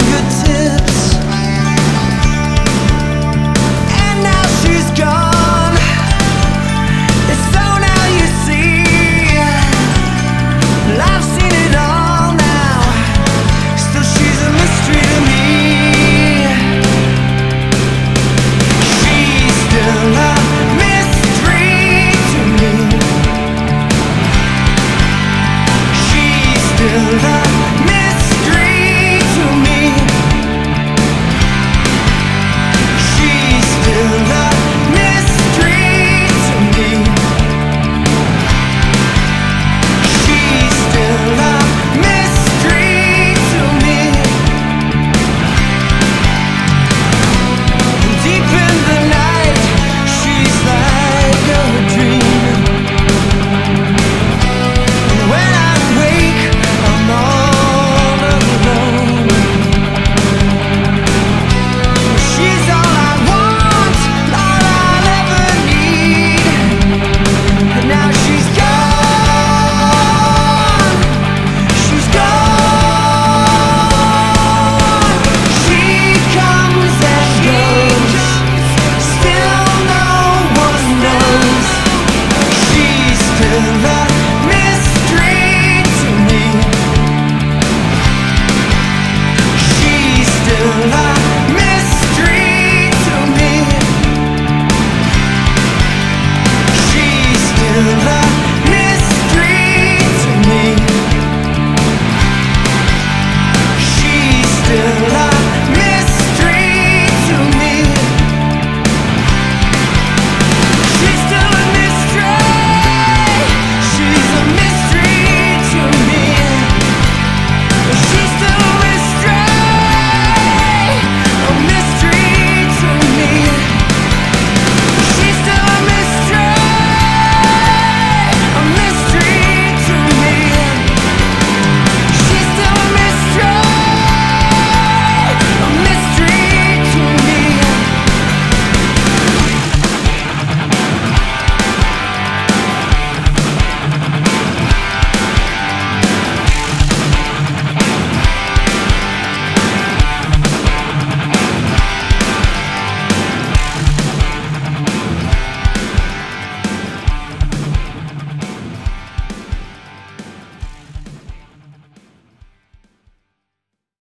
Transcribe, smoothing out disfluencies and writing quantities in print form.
having good time.